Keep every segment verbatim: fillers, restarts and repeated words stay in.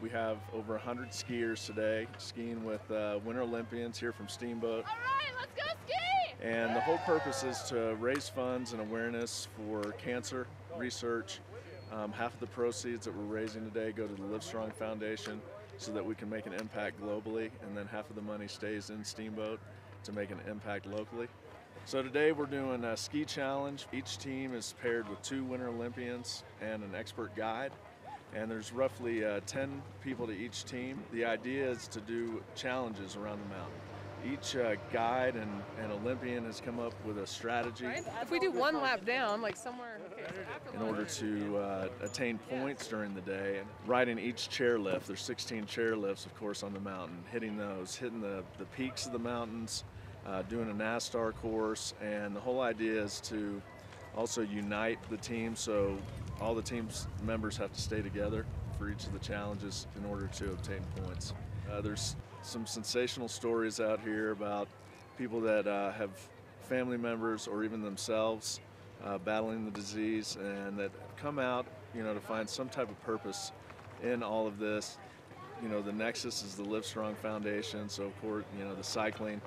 We have over one hundred skiers today skiing with uh, Winter Olympians here from Steamboat. All right, let's go ski! And the whole purpose is to raise funds and awareness for cancer research. Um, half of the proceeds that we're raising today go to the Livestrong Foundation so that we can make an impact globally, and then half of the money stays in Steamboat to make an impact locally. So today we're doing a ski challenge. Each team is paired with two Winter Olympians and an expert guide. And there's roughly uh, ten people to each team. The idea is to do challenges around the mountain. Each uh, guide and, and Olympian has come up with a strategy. If we do one lap down, like somewhere okay, so in order to uh, attain points during the day, riding each chairlift, there's sixteen chairlifts, of course, on the mountain, hitting those, hitting the, the peaks of the mountains, uh, doing a NASTAR course, and the whole idea is to also unite the team, so all the team's members have to stay together for each of the challenges in order to obtain points. Uh, there's some sensational stories out here about people that uh, have family members or even themselves uh, battling the disease, and that come out, you know, to find some type of purpose in all of this. You know, the nexus is the Livestrong Foundation, so of course, you know, the cycling.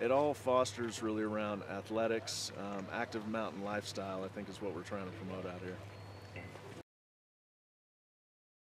It all fosters really around athletics, um, active mountain lifestyle, I think is what we're trying to promote out here.